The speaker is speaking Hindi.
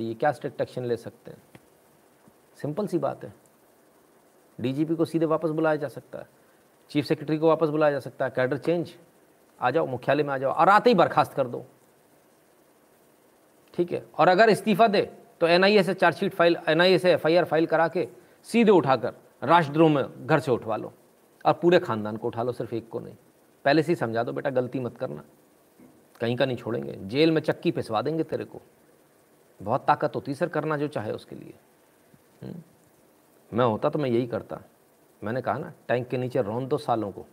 चाहिए, क्या स्ट्रिक्ट एक्शन ले सकते हैं? सिंपल सी बात है, डीजीपी को सीधे वापस बुलाया जा सकता है, चीफ सेक्रेटरी को वापस बुलाया जा सकता है, कैडर चेंज, आ जाओ मुख्यालय में आ जाओ, और आते ही बर्खास्त कर दो, ठीक है। और अगर इस्तीफा दे तो एनआईए से चार्जशीट फाइल, एनआईए से एफआईआर फाइल करा के सीधे उठाकर राष्ट्रद्रोह में घर से उठवा लो और पूरे खानदान को उठा लो, सिर्फ एक को नहीं। पहले से ही समझा दो, बेटा गलती मत करना, कहीं का नहीं छोड़ेंगे, जेल में चक्की पिसवा देंगे तेरे को, बहुत ताकत होती सर करना जो चाहे उसके लिए। मैं होता तो मैं यही करता, मैंने कहा ना टैंक के नीचे रौंद दो सालों को।